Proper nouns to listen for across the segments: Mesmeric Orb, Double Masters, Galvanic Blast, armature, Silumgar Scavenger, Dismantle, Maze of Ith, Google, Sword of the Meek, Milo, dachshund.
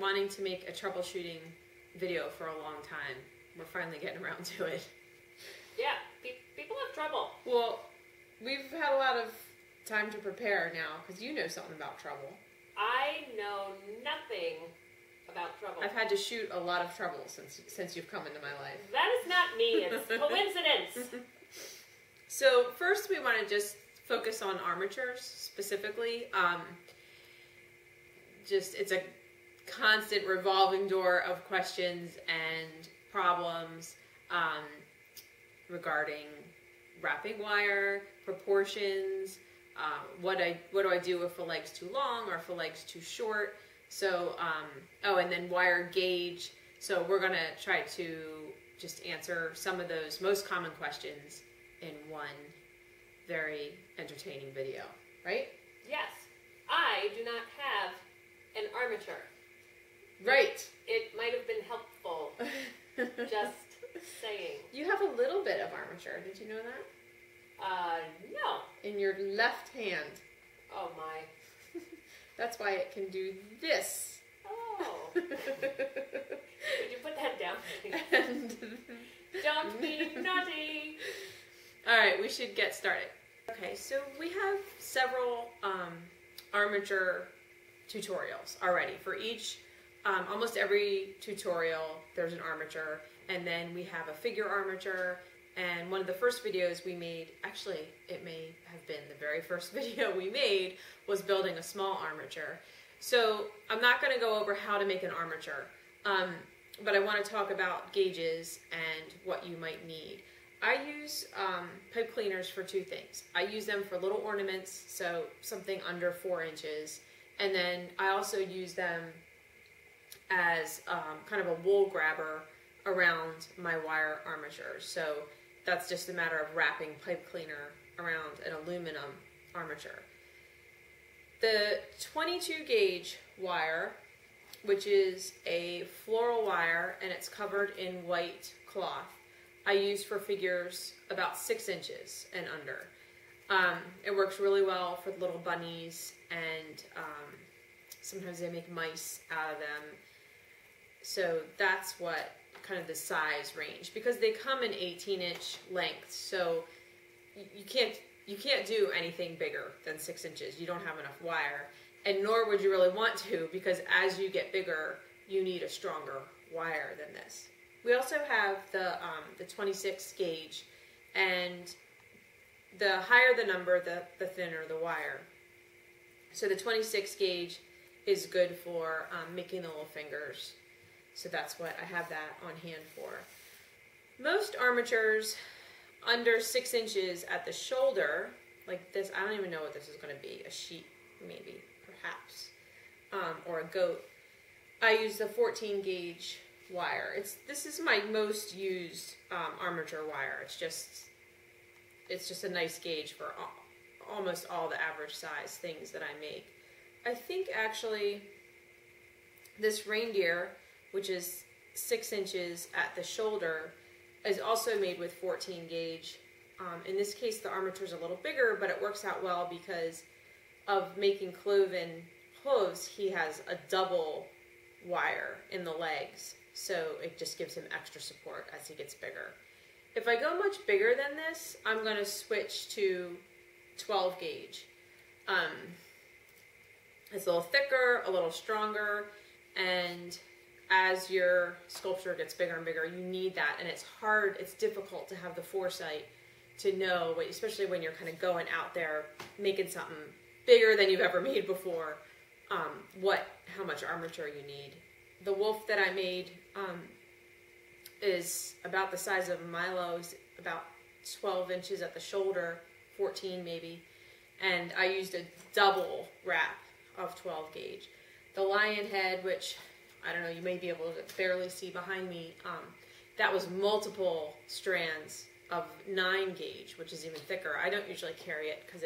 been wanting to make a troubleshooting video for a long time. We're finally getting around to it. Yeah, people have trouble. Well, we've had a lot of time to prepare now, because you know something about trouble. I know nothing about trouble. I've had to shoot a lot of trouble since you've come into my life. That is not me. It's coincidence. So first we want to just focus on armatures specifically. It's a constant revolving door of questions and problems regarding wrapping wire, proportions, what do I do if a leg's too long or if a leg's too short. So, oh, and then wire gauge. So we're going to try to just answer some of those most common questions in one very entertaining video, right? Yes. I do not have an armature. Right. It might have been helpful. Just saying. You have a little bit of armature. Did you know that? No. In your left hand. Oh, my. That's why it can do this. Oh. Would you put that down, please? Don't be naughty. All right, we should get started. Okay, so we have several armature tutorials already. For each, almost every tutorial, there's an armature, and then we have a figure armature. And one of the first videos we made, actually it may have been the very first video we made, was building a small armature. So I'm not going to go over how to make an armature, but I want to talk about gauges and what you might need. I use pipe cleaners for two things. I use them for little ornaments, so something under 4 inches. And then I also use them as kind of a wool grabber around my wire armature. So that's just a matter of wrapping pipe cleaner around an aluminum armature. The 22 gauge wire, which is a floral wire and it's covered in white cloth, I use for figures about 6 inches and under. It works really well for little bunnies, and sometimes they make mice out of them. So that's what kind of the size range, because they come in 18-inch lengths, so you can't do anything bigger than 6 inches. You don't have enough wire, and nor would you really want to, because as you get bigger, you need a stronger wire than this. We also have the 26 gauge, and the higher the number, the thinner the wire. So the 26 gauge is good for making the little fingers. So that's what I have that on hand for. Most armatures under 6 inches at the shoulder, like this, I don't even know what this is going to be, a sheep maybe, perhaps, or a goat. I use the 14 gauge wire. This is my most used armature wire. It's just a nice gauge for almost all the average size things that I make. I think actually this reindeer, which is 6 inches at the shoulder, is also made with 14 gauge. In this case, the armature is a little bigger, but it works out well because of making cloves. He has a double wire in the legs, so it just gives him extra support as he gets bigger. If I go much bigger than this, I'm gonna switch to 12 gauge. It's a little thicker, a little stronger, and as your sculpture gets bigger and bigger, you need that, and it's difficult to have the foresight to know, especially when you're kind of going out there making something bigger than you've ever made before, how much armature you need. The wolf that I made is about the size of Milo. He's about 12 inches at the shoulder, 14 maybe, and I used a double wrap of 12 gauge. The lion head, which I don't know, you may be able to barely see behind me, that was multiple strands of 9 gauge, which is even thicker. I don't usually carry it because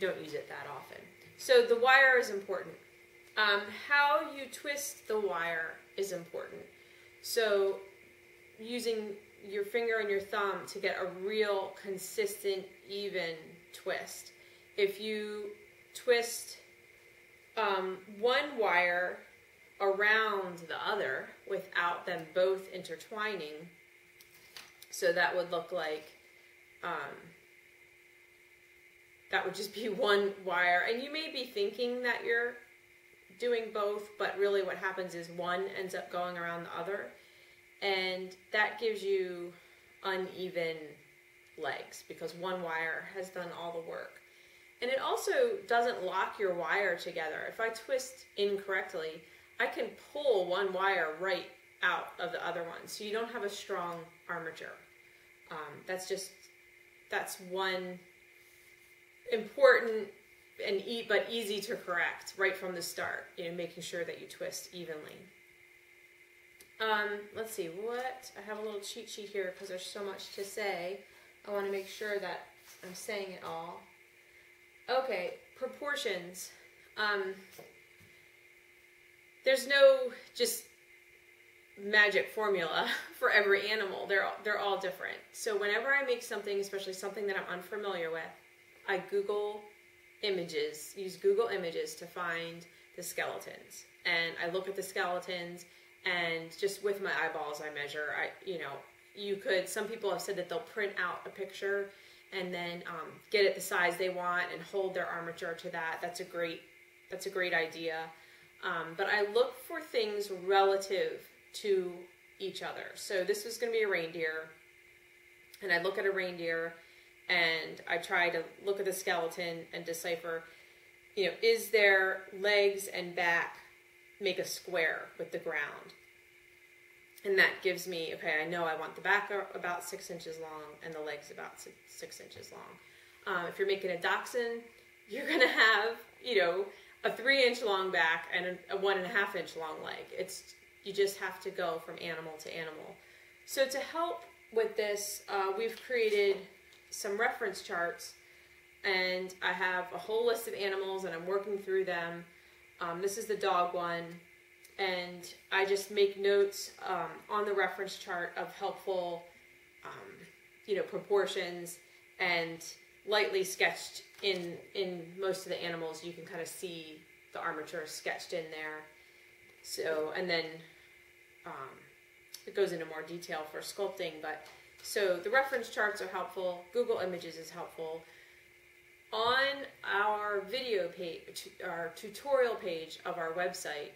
don't use it that often. So the wire is important. How you twist the wire is important. So using your finger and your thumb to get a real consistent, even twist. If you twist one wire around the other without them both intertwining. So that would look like, that would just be one wire. And you may be thinking that you're doing both, but really what happens is one ends up going around the other, and that gives you uneven legs because one wire has done all the work. And it also doesn't lock your wire together. If I twist incorrectly, I can pull one wire right out of the other one, so you don't have a strong armature. That's one important and but easy to correct right from the start, you know, making sure that you twist evenly. Let's see, what, I have a little cheat sheet here because there's so much to say. I want to make sure that I'm saying it all. Okay, proportions. There's no just magic formula for every animal. They're all different. So whenever I make something, especially something that I'm unfamiliar with, I Google images, use Google images to find the skeletons. And I look at the skeletons, and just with my eyeballs I measure. Some people have said that they'll print out a picture and then get it the size they want and hold their armature to that. That's a great idea. But I look for things relative to each other. So this was going to be a reindeer, and I look at a reindeer and I try to look at the skeleton and decipher, you know, is their legs and back make a square with the ground? And that gives me, okay, I know I want the back about 6 inches long and the legs about 6 inches long. If you're making a dachshund, you're going to have, you know, a 3-inch long back and a 1.5-inch long leg. You just have to go from animal to animal. So to help with this, we've created some reference charts, and I have a whole list of animals and I'm working through them. This is the dog one, and I just make notes on the reference chart of helpful proportions, and lightly sketched in most of the animals you can kind of see the armature sketched in there. So, and then it goes into more detail for sculpting, so the reference charts are helpful. Google Images is helpful. On our video page, our tutorial page of our website,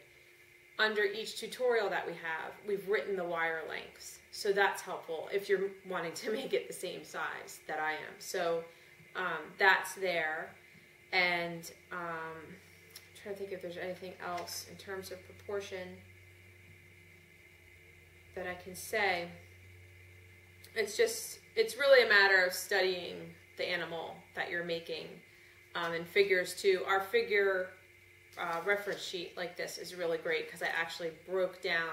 under each tutorial that we have, we've written the wire lengths. So that's helpful if you're wanting to make it the same size that I am. So that's there. And I'm trying to think if there's anything else in terms of proportion that I can say. It's really a matter of studying the animal that you're making, and figures too. Our figure reference sheet like this is really great because I actually broke down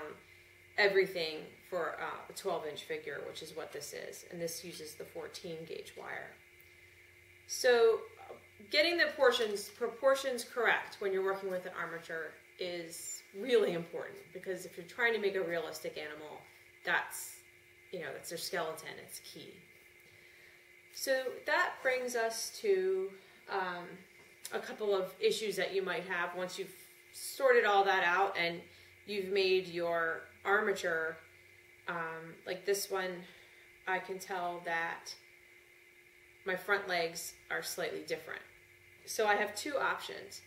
everything for a 12-inch figure, which is what this is, and this uses the 14-gauge wire. So getting the proportions correct when you're working with an armature is really important, because if you're trying to make a realistic animal, that's their skeleton, it's key. So that brings us to a couple of issues that you might have once you've sorted all that out and you've made your armature. Like this one, I can tell that my front legs are slightly different. So I have two options.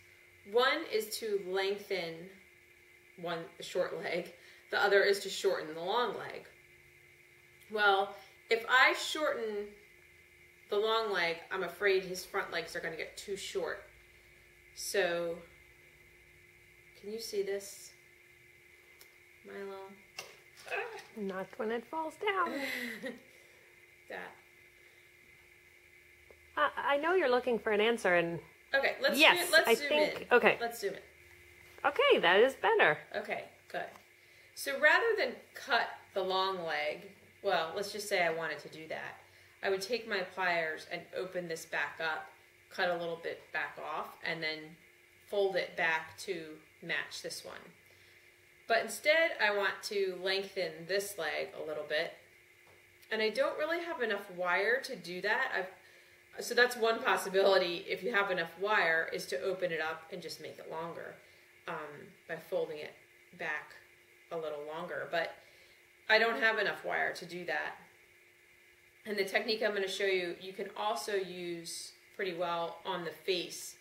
One is to lengthen the short leg. The other is to shorten the long leg. Well, if I shorten the long leg, I'm afraid his front legs are going to get too short. So, can you see this, Milo? Not when it falls down. That. I know you're looking for an answer, and okay, let's zoom in. Okay, let's zoom in. Okay, that is better. Okay, good. So rather than cut the long leg, well, let's just say I wanted to do that. I would take my pliers and open this back up, cut a little bit back off, and then fold it back to match this one. But instead, I want to lengthen this leg a little bit, and I don't really have enough wire to do that. So that's one possibility, if you have enough wire, is to open it up and just make it longer by folding it back a little longer, but I don't have enough wire to do that. And the technique I'm going to show you, you can also use pretty well on the face.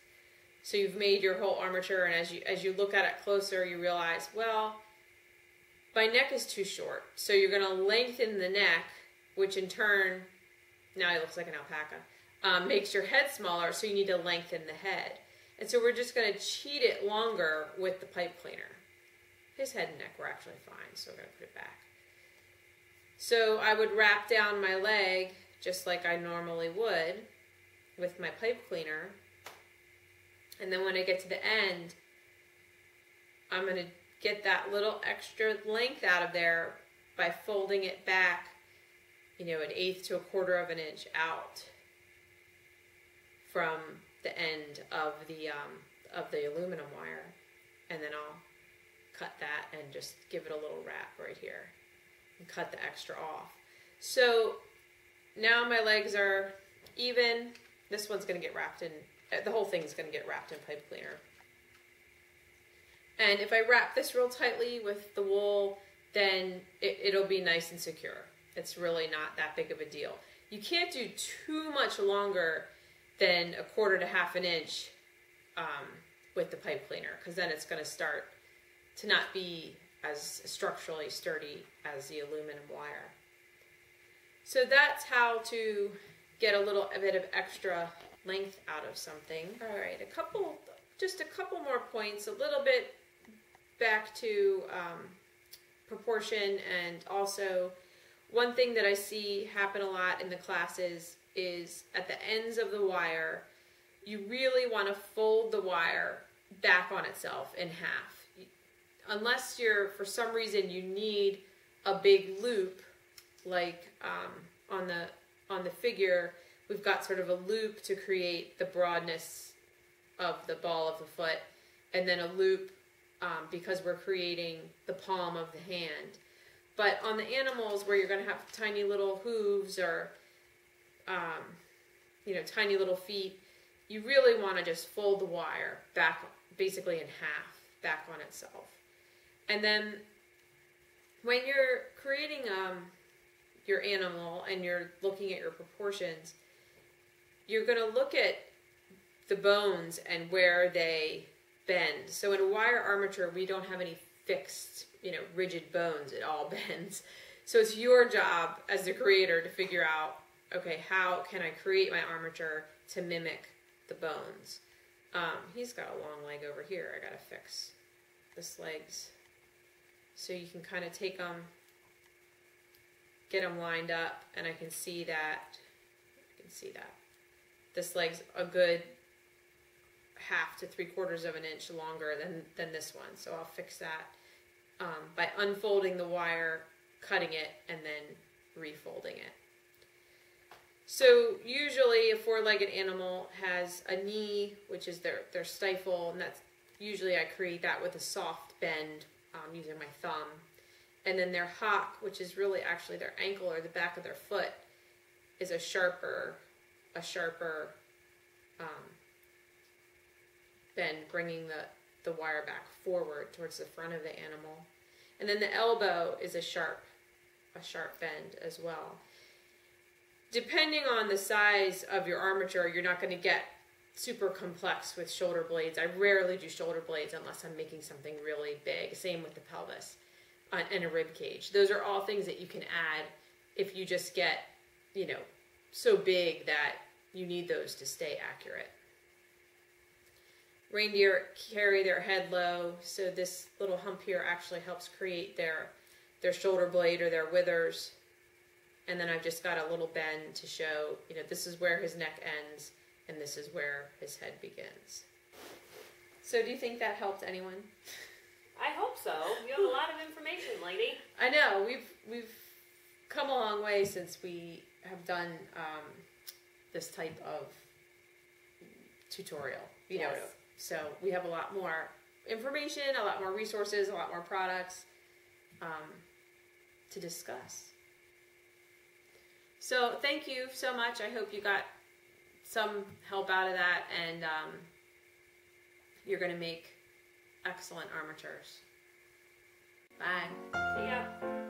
So you've made your whole armature, and as you look at it closer, you realize, well, my neck is too short. So you're going to lengthen the neck, which in turn, now it looks like an alpaca, makes your head smaller, so you need to lengthen the head. And so we're just going to cheat it longer with the pipe cleaner. His head and neck were actually fine, so I'm going to put it back. So I would wrap down my leg just like I normally would with my pipe cleaner. And then when I get to the end, I'm going to get that little extra length out of there by folding it back, you know, 1/8 to 1/4 of an inch out from the end of the aluminum wire. And then I'll cut that and just give it a little wrap right here and cut the extra off. So now my legs are even. This one's going to get wrapped in, the whole thing's going to get wrapped in pipe cleaner. And if I wrap this real tightly with the wool, then it'll be nice and secure. It's really not that big of a deal. You can't do too much longer than 1/4 to 1/2 an inch with the pipe cleaner, because then it's going to start to not be as structurally sturdy as the aluminum wire. So that's how to get a little bit of extra length out of something. All right, just a couple more points, a little bit back to proportion, and also one thing that I see happen a lot in the classes is at the ends of the wire, you really want to fold the wire back on itself in half. Unless you're, for some reason, you need a big loop, like on the figure, we've got sort of a loop to create the broadness of the ball of the foot, and then a loop because we're creating the palm of the hand. But on the animals where you're going to have tiny little hooves or you know, tiny little feet, you really want to just fold the wire back, basically in half, back on itself. And then when you're creating your animal and you're looking at your proportions, you're going to look at the bones and where they bend. So in a wire armature, we don't have any fixed, you know, rigid bones. It all bends. So it's your job as the creator to figure out, okay, how can I create my armature to mimic the bones? He's got a long leg over here. I gotta fix this legs. So you can kind of take them, get them lined up, and I can see that, this leg's a good 1/2 to 3/4 of an inch longer than this one. So I'll fix that by unfolding the wire, cutting it, and then refolding it. So usually a four-legged animal has a knee, which is their stifle, and that's usually I create that with a soft bend using my thumb. And then their hock, which is really actually their ankle or the back of their foot, is a sharper bend, bringing the wire back forward towards the front of the animal. And then the elbow is a sharp bend as well. Depending on the size of your armature, you're not going to get super complex with shoulder blades. I rarely do shoulder blades unless I'm making something really big. Same with the pelvis and a rib cage. Those are all things that you can add if you just get, you know, so big that you need those to stay accurate. Reindeer carry their head low, so this little hump here actually helps create their shoulder blade or their withers. And then I've just got a little bend to show, you know, this is where his neck ends and this is where his head begins. So do you think that helped anyone? I hope so. You have a lot of information, lady. I know. We've come a long way since we have done this type of tutorial. You know, so we have a lot more information, a lot more resources, a lot more products to discuss. So thank you so much. I hope you got some help out of that, and you're going to make excellent armatures. Bye. See ya.